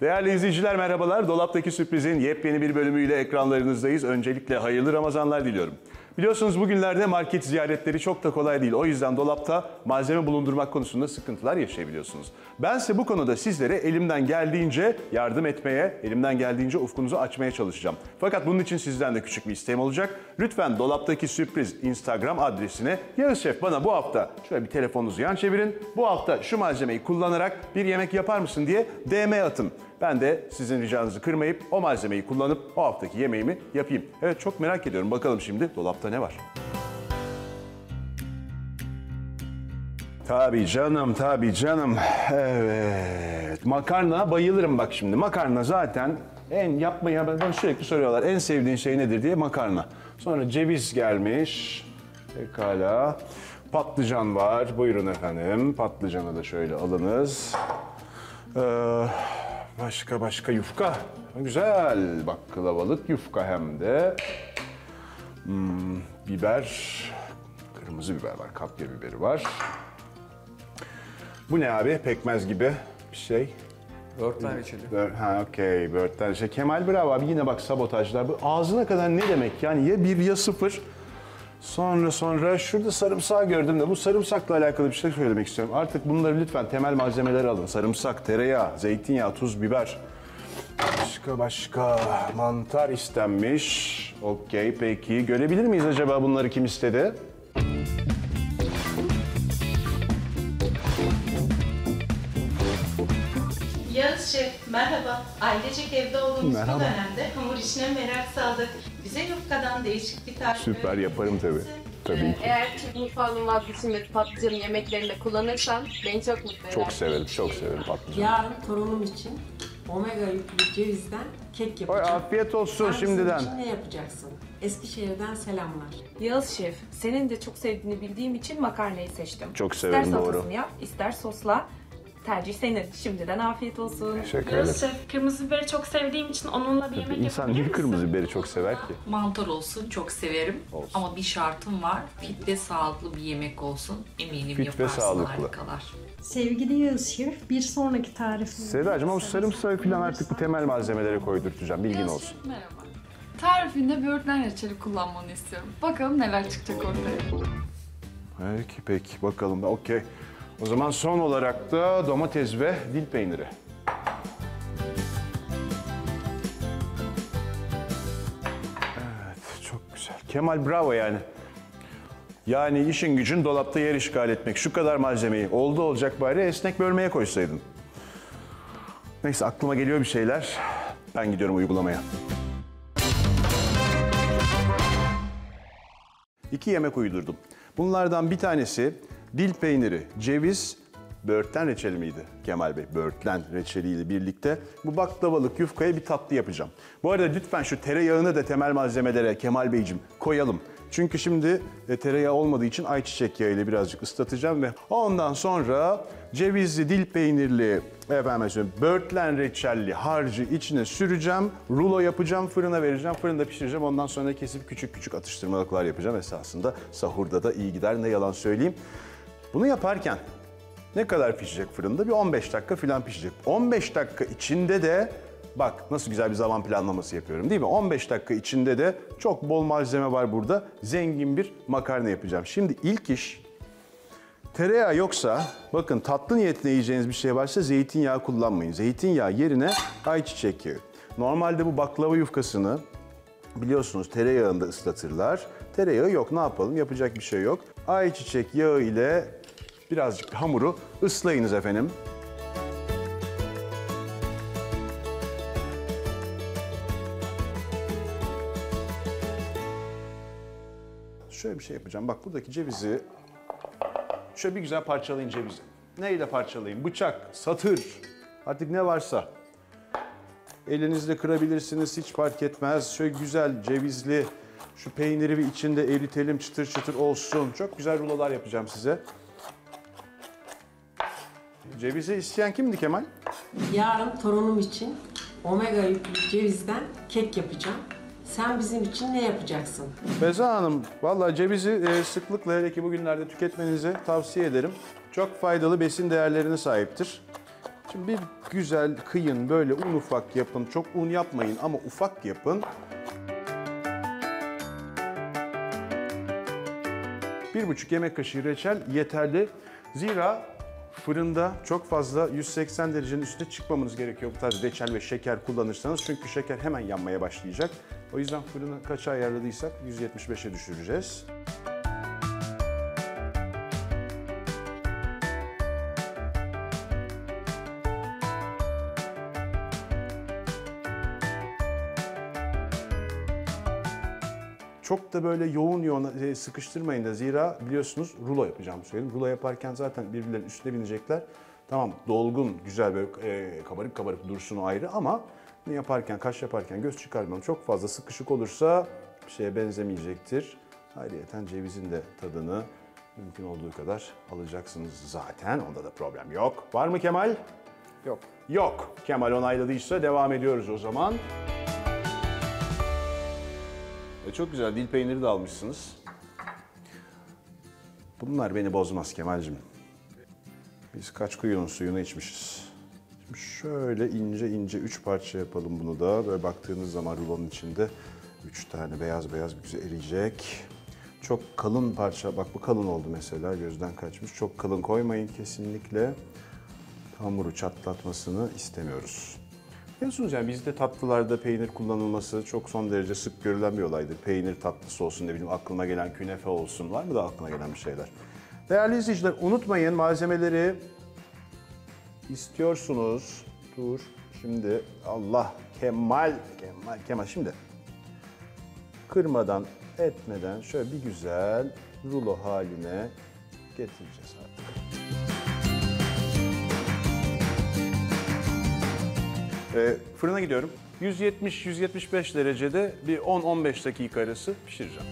Değerli izleyiciler merhabalar. Dolaptaki Sürpriz'in yepyeni bir bölümüyle ekranlarınızdayız. Öncelikle hayırlı Ramazanlar diliyorum. Biliyorsunuz bugünlerde market ziyaretleri çok da kolay değil. O yüzden dolapta malzeme bulundurmak konusunda sıkıntılar yaşayabiliyorsunuz. Bense bu konuda sizlere elimden geldiğince yardım etmeye, elimden geldiğince ufkunuzu açmaya çalışacağım. Fakat bunun için sizden de küçük bir isteğim olacak. Lütfen Dolaptaki Sürpriz Instagram adresine Yağız Şef bana bu hafta şöyle bir telefonunuzu yan çevirin. Bu hafta şu malzemeyi kullanarak bir yemek yapar mısın diye DM atın. Ben de sizin ricanızı kırmayıp o malzemeyi kullanıp o haftaki yemeğimi yapayım. Evet çok merak ediyorum. Bakalım şimdi dolapta ne var? Tabii canım, tabii canım. Evet. Makarna bayılırım bak şimdi. Makarna zaten en yapmaya bana sürekli soruyorlar. En sevdiğin şey nedir diye makarna. Sonra ceviz gelmiş. Pekala. Patlıcan var. Buyurun efendim. Patlıcanı da şöyle alınız. Başka yufka. Güzel. Bak kılabalık yufka hem de. Biber. Kırmızı biber var. Kapya biberi var. Bu ne abi? Pekmez gibi bir şey. Börtlen reçeli. Ha okey. Börtlen reçeli. Kemal bravo abi. Yine bak sabotajlar. Bu ağzına kadar ne demek? Yani ya 1 ya 0. Sonra şurada sarımsağı gördüm de bu sarımsakla alakalı bir şey söylemek istiyorum. Artık bunları lütfen temel malzemeler alın. Sarımsak, tereyağı, zeytinyağı, tuz, biber. Başka mantar istenmiş. Okey peki. Görebilir miyiz acaba bunları kim istedi? Yağız Şef, merhaba. Ailecek evde olduğumuz merhaba. Bu dönemde hamur işine merak saldık. Bize yufkadan değişik bir tarif. Süper yaparım tabii. Tabii. Eğer Türk mutfağının vazgeçilmez patlıcanın yemeklerinde kullanırsan beni çok mutlu eder. Çok severim, çok severim patlıcanı. Yarın torunum için omega yüklü cevizden kek yapacağım. Oy, afiyet olsun sen şimdiden. Sen ne yapacaksın? Eskişehir'den selamlar. Yağız Şef, senin de çok sevdiğini bildiğim için makarnayı seçtim. Çok severim ister doğru. İster salatasını yap, ister sosla. Tercih senin. Şimdiden afiyet olsun. Teşekkür ederim. Kırmızı biberi çok sevdiğim için onunla bir yemek yapabilir misin? İnsan bir kırmızı biberi çok sever ki. Mantar olsun. Çok severim. Olsun. Ama bir şartım var. Fit ve sağlıklı bir yemek olsun. Eminim fit yaparsın. Fit ve sağlıklı. Harikalar. Sevgili Yağız Şef, bir sonraki tarifini... Sedacığım ama sarımsağı falan artık bu temel malzemelere koydurtacağım. Bilgin Yağız olsun. Şef, merhaba. Tarifinde böğürtlen reçeli kullanmanı istiyorum. Bakalım neler çıkacak ortaya. Peki. Bakalım da okey. O zaman son olarak da domates ve dil peyniri. Evet, çok güzel. Kemal bravo yani. Yani işin gücün dolapta yer işgal etmek. Şu kadar malzemeyi oldu olacak bari esnek bölmeye koysaydın. Neyse aklıma geliyor bir şeyler. Ben gidiyorum uygulamaya. 2 yemek uydurdum. Bunlardan bir tanesi... Dil peyniri, ceviz, böğürtlen reçeli miydi Kemal Bey? Böğürtlen reçeliyle birlikte bu baklavalık yufkaya bir tatlı yapacağım. Bu arada lütfen şu tereyağını da temel malzemelere Kemal Beyciğim koyalım. Çünkü şimdi tereyağı olmadığı için ayçiçek yağıyla birazcık ıslatacağım ve ondan sonra cevizli, dil peynirli, böğürtlen reçelli harcı içine süreceğim. Rulo yapacağım, fırına vereceğim, fırında pişireceğim. Ondan sonra kesip küçük küçük atıştırmalıklar yapacağım. Esasında sahurda da iyi gider ne yalan söyleyeyim. Bunu yaparken ne kadar pişecek fırında? Bir 15 dakika falan pişecek. 15 dakika içinde de bak nasıl güzel bir zaman planlaması yapıyorum değil mi? 15 dakika içinde de çok bol malzeme var burada. Zengin bir makarna yapacağım. Şimdi ilk iş tereyağı yoksa bakın tatlı niyetine yiyeceğiniz bir şey varsa zeytinyağı kullanmayın. Zeytinyağı yerine ayçiçek yağı. Normalde bu baklava yufkasını biliyorsunuz tereyağında ıslatırlar. Tereyağı yok ne yapalım yapacak bir şey yok. Ayçiçek yağı ile birazcık hamuru ıslayınız efendim. Şöyle bir şey yapacağım. Bak buradaki cevizi şöyle bir güzel parçalayın cevizi. Neyle parçalayın? Bıçak, satır artık ne varsa. Elinizle kırabilirsiniz hiç fark etmez. Şöyle güzel cevizli. Şu peyniri bir içinde eritelim çıtır çıtır olsun. Çok güzel rulolar yapacağım size. Cevizi isteyen kimdi Kemal? Yarın torunum için omega yüklü cevizden kek yapacağım. Sen bizim için ne yapacaksın? Beza Hanım, vallahi cevizi sıklıkla hele ki bugünlerde tüketmenizi tavsiye ederim. Çok faydalı besin değerlerine sahiptir. Şimdi bir güzel kıyın, böyle un ufak yapın. Çok un yapmayın ama ufak yapın. Bir buçuk yemek kaşığı reçel yeterli. Zira fırında çok fazla 180 derecenin üstüne çıkmamanız gerekiyor bu tarz reçel ve şeker kullanırsanız. Çünkü şeker hemen yanmaya başlayacak. O yüzden fırını kaça ayarladıysak 175'e düşüreceğiz. Çok da böyle yoğun sıkıştırmayın da, zira biliyorsunuz rulo yapacağımı söyledim. Rulo yaparken zaten birbirlerinin üstüne binecekler. Tamam, dolgun, güzel böyle kabarık kabarık dursun o ayrı, ama yaparken, kaş yaparken göz çıkarmayalım. Çok fazla sıkışık olursa bir şeye benzemeyecektir. Ayrıyeten cevizin de tadını mümkün olduğu kadar alacaksınız zaten. Onda da problem yok. Var mı Kemal? Yok. Yok. Kemal onayladıysa devam ediyoruz o zaman. Çok güzel dil peyniri de almışsınız. Bunlar beni bozmaz Kemal'cim. Biz kaç kuyunun suyunu içmişiz. Şimdi şöyle ince ince 3 parça yapalım bunu da. Böyle baktığınız zaman rulonun içinde 3 tane beyaz beyaz güzel eriyecek. Çok kalın parça, bak bu kalın oldu mesela, gözden kaçmış. Çok kalın koymayın kesinlikle. Hamuru çatlatmasını istemiyoruz. Biliyorsunuz yani bizde tatlılarda peynir kullanılması çok son derece sık görülen bir olaydır. Peynir tatlısı olsun, ne bileyim aklıma gelen künefe olsun. Var mı da aklına gelen bir şeyler? Değerli izleyiciler, unutmayın malzemeleri istiyorsunuz. Dur şimdi, Allah, Kemal. Şimdi kırmadan etmeden şöyle bir güzel rulo haline getireceğiz artık. Fırına gidiyorum. 170-175 derecede bir 10-15 dakika arası pişireceğim.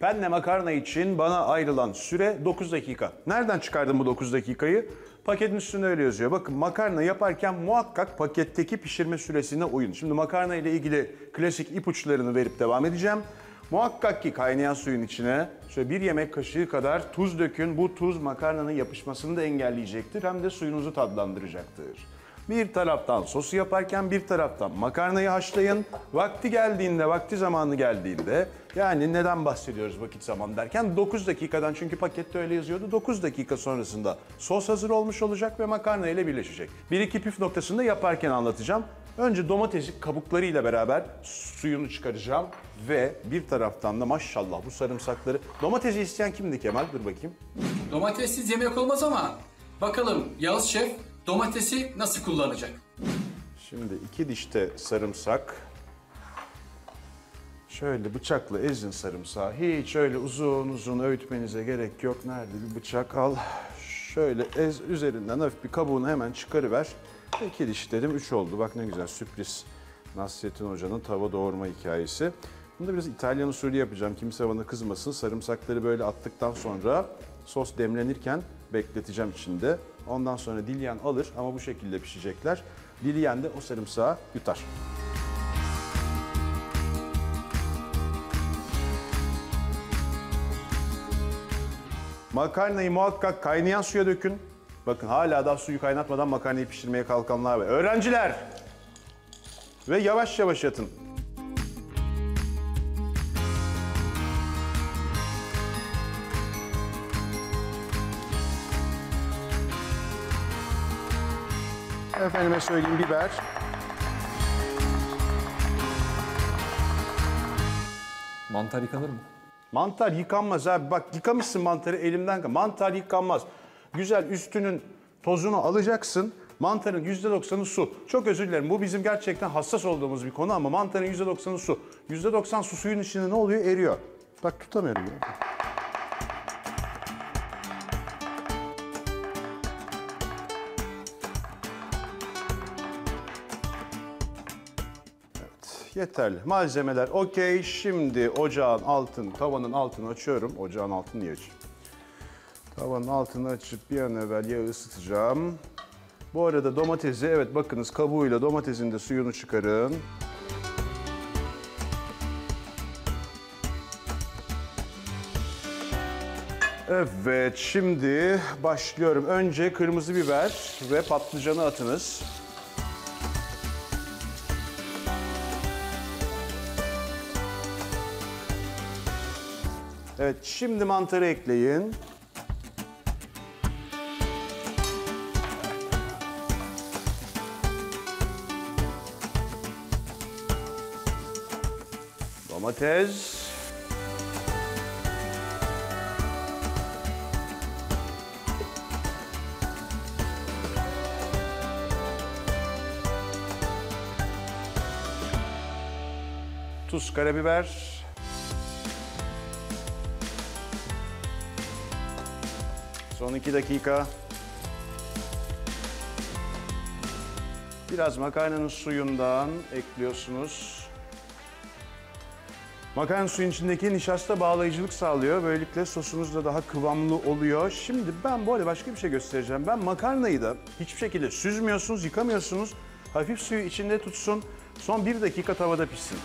Penne makarna için bana ayrılan süre 9 dakika. Nereden çıkardım bu 9 dakikayı? Paketin üstünde öyle yazıyor. Bakın, makarna yaparken muhakkak paketteki pişirme süresine uyun. Şimdi makarna ile ilgili klasik ipuçlarını verip devam edeceğim. Muhakkak ki kaynayan suyun içine şöyle bir yemek kaşığı kadar tuz dökün. Bu tuz makarnanın yapışmasını da engelleyecektir. Hem de suyunuzu tatlandıracaktır. Bir taraftan sosu yaparken bir taraftan makarnayı haşlayın. Vakti zamanı geldiğinde, yani neden bahsediyoruz vakit zaman derken, 9 dakikadan, çünkü pakette öyle yazıyordu. 9 dakika sonrasında sos hazır olmuş olacak ve makarna ile birleşecek. Bir iki püf noktasını da yaparken anlatacağım. Önce domatesi kabuklarıyla beraber suyunu çıkaracağım ve bir taraftan da maşallah bu sarımsakları... Domatesi isteyen kimdi Kemal? Dur bakayım. Domatessiz yemek olmaz ama bakalım Yağız Şef domatesi nasıl kullanacak? Şimdi 2 dişte sarımsak. Şöyle bıçakla ezin sarımsağı. Hiç öyle uzun uzun öğütmenize gerek yok. Nerede bir bıçak al. Şöyle ez, üzerinden hafif bir kabuğunu hemen çıkarıver. 2 diş dedim, 3 oldu. Bak ne güzel sürpriz. Nasrettin Hoca'nın tava doğurma hikayesi. Bunu da biraz İtalyan usulü yapacağım. Kimse bana kızmasın. Sarımsakları böyle attıktan sonra sos demlenirken bekleteceğim içinde. Ondan sonra dilyen alır ama bu şekilde pişecekler. Dilyen de o sarımsağı yutar. Makarnayı muhakkak kaynayan suya dökün. Bakın hala daha suyu kaynatmadan makarnayı pişirmeye kalkanlar ve öğrenciler. Ve yavaş yavaş atın. Efendime söyleyeyim biber. Mantar yıkanır mı? Mantar yıkanmaz abi. Bak yıkamışsın mantarı, elimden. Mantar yıkanmaz. Güzel üstünün tozunu alacaksın. Mantarın %90'ı su. Çok özür dilerim. Bu bizim gerçekten hassas olduğumuz bir konu ama mantarın %90'ı su. %90 su, suyun içinde ne oluyor? Eriyor. Bak tutamıyorum. Yeterli. Malzemeler okey. Şimdi ocağın altını, tavanın altını açıyorum. Ocağın altını niye açayım? Tavanın altını açıp bir an evvel yağı ısıtacağım. Bu arada domatesi, evet bakınız kabuğuyla domatesin de suyunu çıkarın. Evet, şimdi başlıyorum. Önce kırmızı biber ve patlıcanı atınız. Evet, şimdi mantarı ekleyin. Domates. Tuz, karabiber. Son 2 dakika. Biraz makarnanın suyundan ekliyorsunuz. Makarna suyun içindeki nişasta bağlayıcılık sağlıyor. Böylelikle sosunuz da daha kıvamlı oluyor. Şimdi ben bu arada başka bir şey göstereceğim. Ben makarnayı da hiçbir şekilde süzmüyorsunuz, yıkamıyorsunuz. Hafif suyu içinde tutsun. Son 1 dakika tavada pişsin.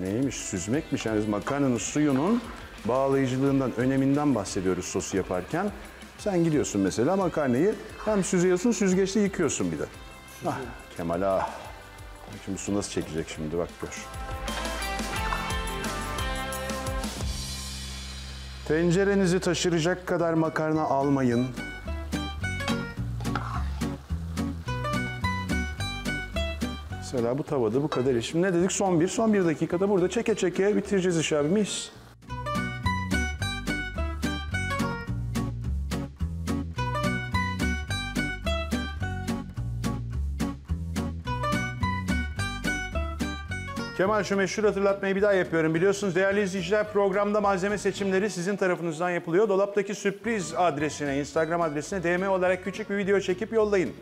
Neymiş? Süzmekmiş. Yani makarnanın suyunun bağlayıcılığından, öneminden bahsediyoruz sosu yaparken. Sen gidiyorsun mesela makarnayı hem süzüyorsun, süzgeçte yıkıyorsun bir de. Ah, Kemal ah. Şimdi su nasıl çekecek şimdi? Bak gör. Tencerenizi taşıracak kadar makarna almayın. Mesela bu tavada bu kadar iş. Şimdi ne dedik? Son bir dakikada burada çeke çeke bitireceğiz iş abi, mis. Kemal, şu meşhur hatırlatmayı bir daha yapıyorum. Biliyorsunuz değerli izleyiciler, programda malzeme seçimleri sizin tarafınızdan yapılıyor. Dolaptaki sürpriz adresine, Instagram adresine DM olarak küçük bir video çekip yollayın.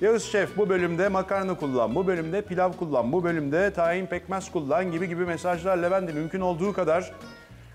Yağız Şef, bu bölümde makarna kullan, bu bölümde pilav kullan, bu bölümde tahin pekmez kullan gibi mesajlarla ben de mümkün olduğu kadar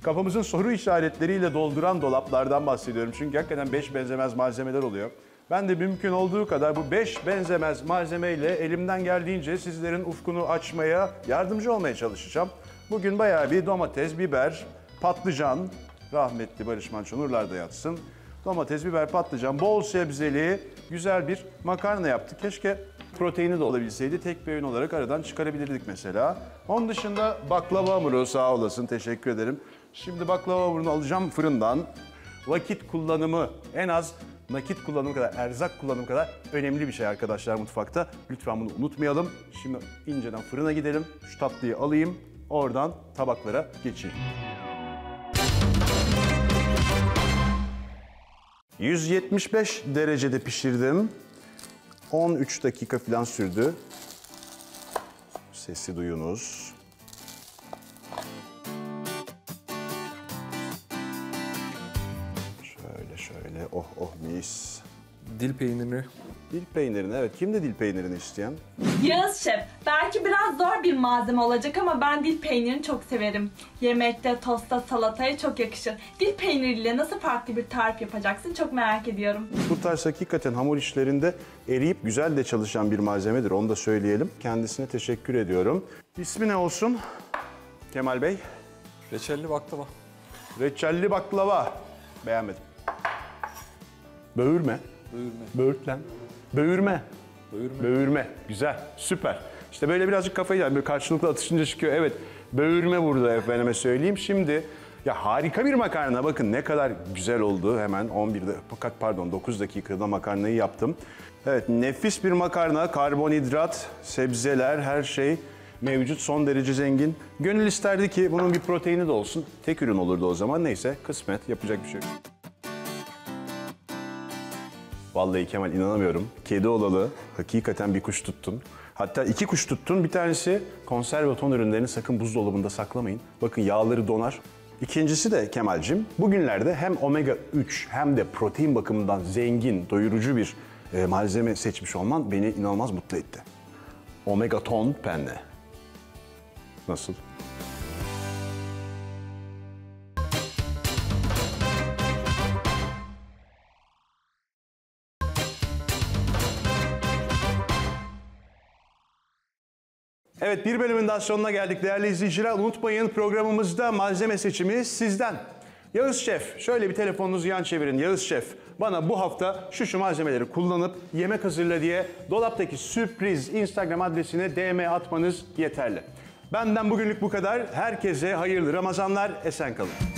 kafamızın soru işaretleriyle dolduran dolaplardan bahsediyorum. Çünkü hakikaten 5 benzemez malzemeler oluyor. Ben de mümkün olduğu kadar bu 5 benzemez malzemeyle elimden geldiğince sizlerin ufkunu açmaya, yardımcı olmaya çalışacağım. Bugün bayağı bir domates, biber, patlıcan, rahmetli Barış Manço nurlarda yatsın. Domates, biber, patlıcan, bol sebzeli güzel bir makarna yaptık. Keşke proteini de olabilseydi, tek bir öğün olarak aradan çıkarabilirdik mesela. Onun dışında baklava hamuru, sağ olasın, teşekkür ederim. Şimdi baklava hamurunu alacağım fırından. Vakit kullanımı en az nakit kullanımı kadar, erzak kullanımı kadar önemli bir şey arkadaşlar mutfakta. Lütfen bunu unutmayalım. Şimdi inceden fırına gidelim. Şu tatlıyı alayım. Oradan tabaklara geçeyim. 175 derecede pişirdim. 13 dakika falan sürdü. Sesi duyunuz. Şöyle, oh oh mis. Dil peynirini. Dil peynirini, evet. Kim de dil peynirini isteyen? Yağız Şef, belki biraz zor bir malzeme olacak ama ben dil peynirini çok severim. Yemekte, tosta, salataya çok yakışır. Dil peyniriyle nasıl farklı bir tarif yapacaksın çok merak ediyorum. Bu tarz hakikaten hamur işlerinde eriyip güzel de çalışan bir malzemedir, onu da söyleyelim. Kendisine teşekkür ediyorum. İsmi ne olsun Kemal Bey? Reçelli baklava. Reçelli baklava. Beğenmedim. Böğürme. Böğürme. Böğürtlen. Böğürme. Böğürme. Böğürme. Güzel. Süper. İşte böyle birazcık kafayı böyle karşılıklı atışınca çıkıyor. Evet. Böğürme burada efendime söyleyeyim. Şimdi ya harika bir makarna. Bakın ne kadar güzel oldu. Hemen 9 dakikada makarnayı yaptım. Evet, nefis bir makarna. Karbonhidrat, sebzeler, her şey mevcut. Son derece zengin. Gönül isterdi ki bunun bir proteini de olsun. Tek ürün olurdu o zaman. Neyse, kısmet, yapacak bir şey yok. Vallahi Kemal, inanamıyorum. Kedi olalı hakikaten bir kuş tuttun. Hatta 2 kuş tuttun. Bir tanesi, konserve ton ürünlerini sakın buzdolabında saklamayın. Bakın yağları donar. İkincisi de Kemal'cim, bugünlerde hem omega 3 hem de protein bakımından zengin, doyurucu bir malzeme seçmiş olman beni inanılmaz mutlu etti. Omega ton penne. Nasıl? Evet, bir bölümün daha sonuna geldik değerli izleyiciler. Unutmayın, programımızda malzeme seçimi sizden. Yağız Şef, şöyle bir telefonunuzu yan çevirin. Yağız Şef, bana bu hafta şu malzemeleri kullanıp yemek hazırla diye Dolaptaki Sürpriz Instagram adresine DM atmanız yeterli. Benden bugünlük bu kadar. Herkese hayırlı Ramazanlar, esen kalın.